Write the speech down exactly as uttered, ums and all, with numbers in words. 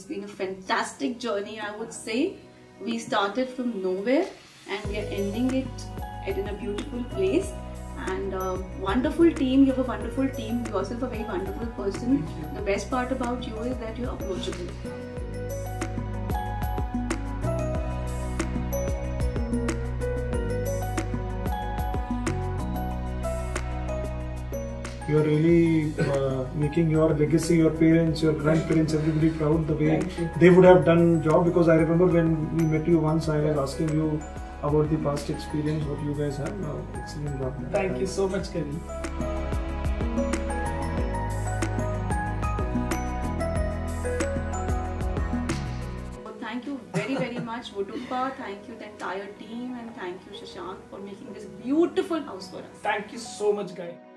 It's been a fantastic journey, I would say. We started from nowhere and we are ending it at in a beautiful place. And a wonderful team, you have a wonderful team, you are yourself a very wonderful person. The best part about you is that you are approachable. You are really uh, making your legacy, your parents, your grandparents, everybody proud the way they would have done job. Because I remember when we met you once, I was asking you about the past experience, what you guys have. Now, excellent job. Thank, Thank you so much, Kelly. Well, thank you very, very much, Udumpa. Thank you, the entire team, and thank you, Shashank, for making this beautiful house for us. Thank you so much, guys.